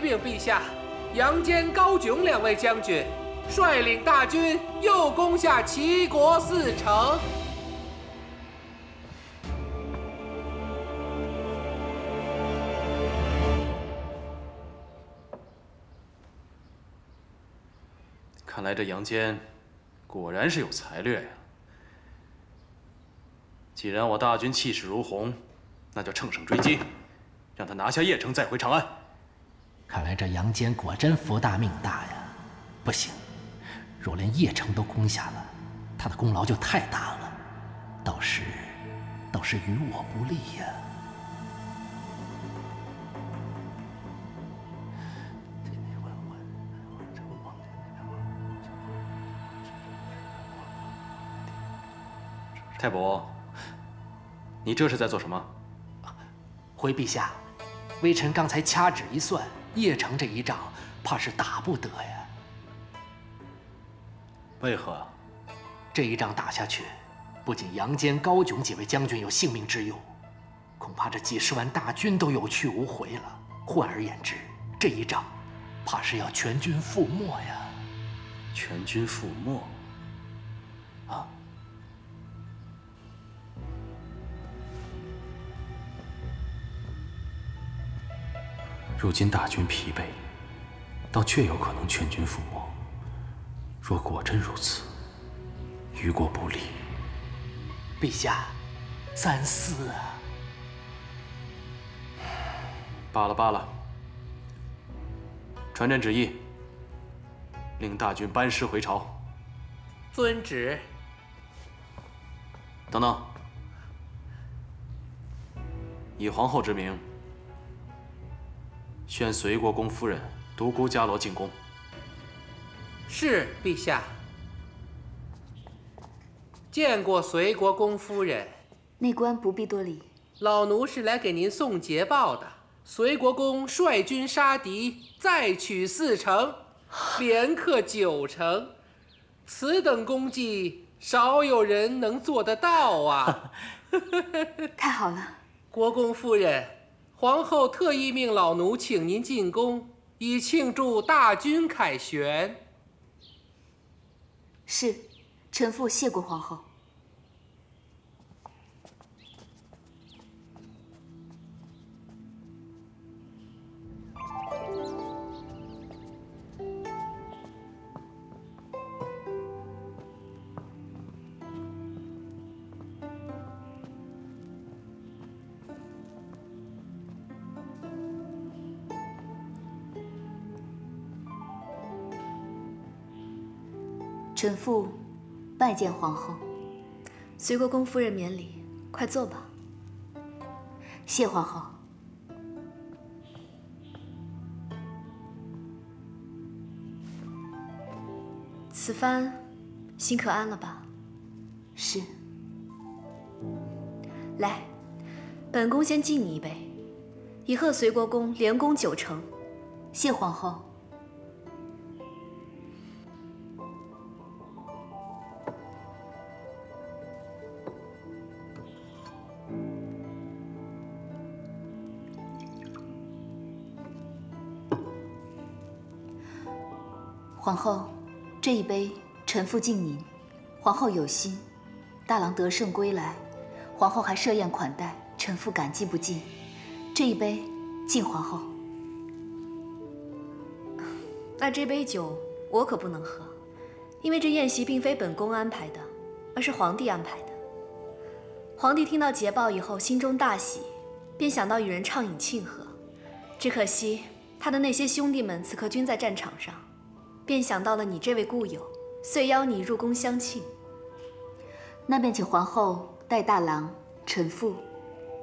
启禀陛下，杨坚、高炯两位将军率领大军又攻下齐国4城。 看来这杨坚果然是有才略呀！既然我大军气势如虹，那就乘胜追击，让他拿下邺城再回长安。看来这杨坚果真福大命大呀！不行，若连邺城都攻下了，他的功劳就太大了，倒是于我不利呀！太伯，你这是在做什么？回陛下，微臣刚才掐指一算，邺城这一仗怕是打不得呀。为何？这一仗打下去，不仅杨坚、高炯几位将军有性命之忧，恐怕这几十万大军都有去无回了。换而言之，这一仗怕是要全军覆没呀。全军覆没？啊！ 如今大军疲惫，倒确有可能全军覆没。若果真如此，于国不利。陛下，三思啊！罢了罢了，传朕旨意，令大军班师回朝。遵旨。等等，以皇后之名。 宣随国公夫人独孤伽罗进宫。是，陛下。见过随国公夫人。内官不必多礼。老奴是来给您送捷报的。随国公率军杀敌，再取4城，连克9城，此等功绩少有人能做得到啊！太好了，国公夫人。 皇后特意命老奴请您进宫，以庆祝大军凯旋。是，臣妇谢过皇后。臣妇拜见皇后。随国公夫人免礼，快坐吧。谢皇后。此番心可安了吧？是。来，本宫先敬你一杯，以贺随国公连攻9城。谢皇后。 皇后，这一杯臣妇敬您。皇后有心，大郎得胜归来，皇后还设宴款待，臣妇感激不尽。这一杯敬皇后。那这杯酒我可不能喝，因为这宴席并非本宫安排的，而是皇帝安排的。皇帝听到捷报以后，心中大喜，便想到与人畅饮庆贺。只可惜他的那些兄弟们此刻均在战场上。 便想到了你这位故友，遂邀你入宫相庆。那便请皇后代大郎、臣妇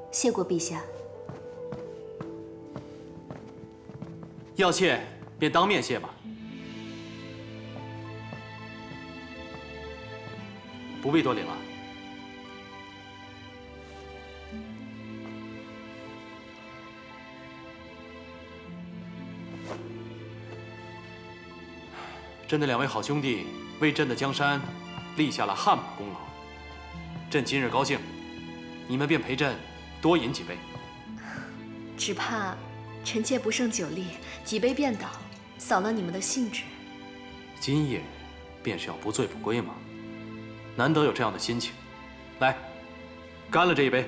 谢过陛下。要谢便当面谢吧，不必多礼了。朕的两位好兄弟为朕的江山立下了汗马功劳，朕今日高兴，你们便陪朕多饮几杯。只怕臣妾不胜酒力，几杯便倒，扫了你们的兴致。今夜便是要不醉不归吗？难得有这样的心情，来，干了这一杯。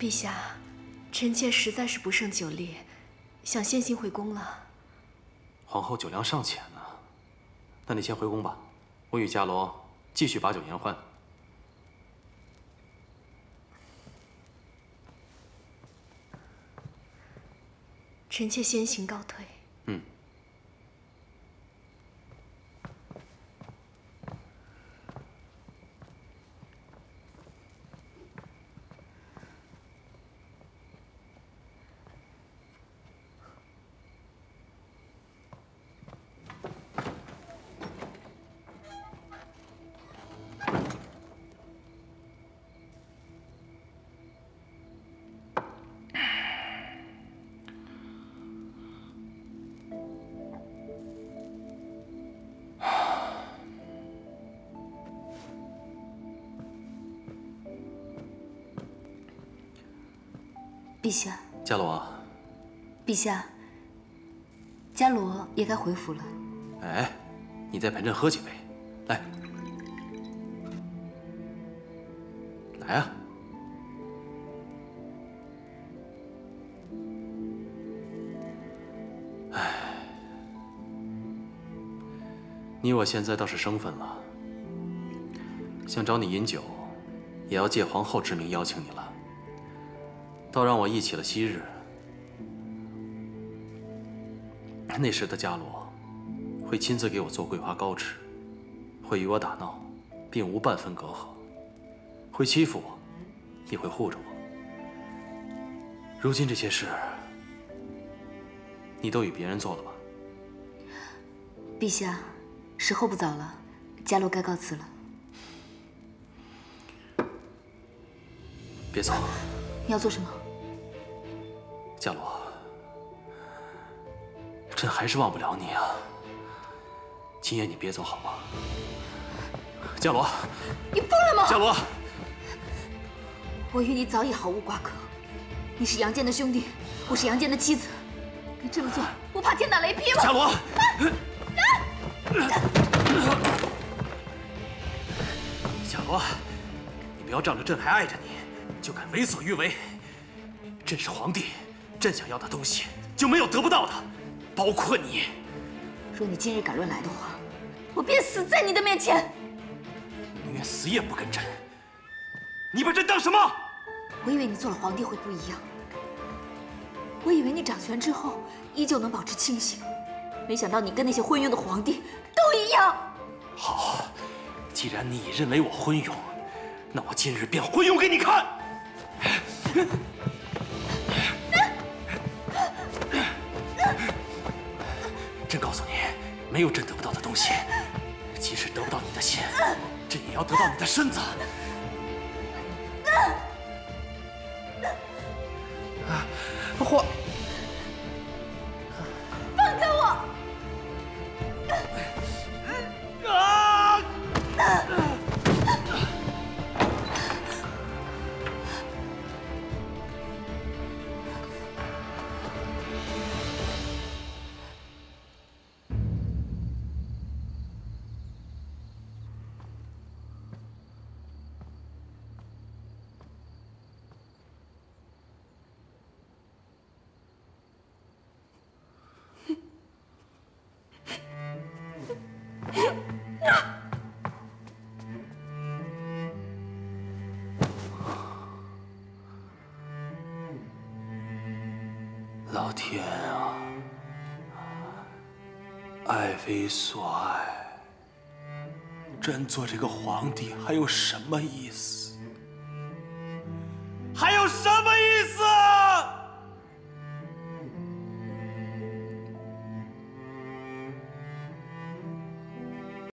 陛下，臣妾实在是不胜酒力，想先行回宫了。皇后酒量尚浅呢，那你先回宫吧，我与伽罗继续把酒言欢。臣妾先行告退。嗯。 陛下，伽罗啊！陛下，伽罗也该回府了。哎，你再陪朕喝几杯，来，来啊！哎，你我现在倒是生分了，想找你饮酒，也要借皇后之名邀请你了。 倒让我忆起了昔日，那时的伽罗会亲自给我做桂花糕吃，会与我打闹，并无半分隔阂，会欺负我，也会护着我。如今这些事，你都与别人做了吧？陛下，时候不早了，伽罗该告辞了。别走。 你要做什么，伽罗？朕还是忘不了你啊！今夜你别走好吗？伽罗，你疯了吗？伽罗，我与你早已毫无瓜葛。你是杨坚的兄弟，我是杨坚的妻子，你这么做，我怕天打雷劈吗？伽罗，伽罗，你不要仗着朕还爱着你。 就敢为所欲为，朕是皇帝，朕想要的东西就没有得不到的，包括你。若你今日敢乱来的话，我便死在你的面前。宁愿死也不跟朕。你把朕当什么？我以为你做了皇帝会不一样，我以为你掌权之后依旧能保持清醒，没想到你跟那些昏庸的皇帝都一样。好，既然你已认为我昏庸，那我今日便昏庸给你看。 朕告诉你，没有朕得不到的东西。即使得不到你的心，朕也要得到你的身子。皇，放开我！啊！ 老天啊，爱妃所爱，朕做这个皇帝还有什么意思？还有什么？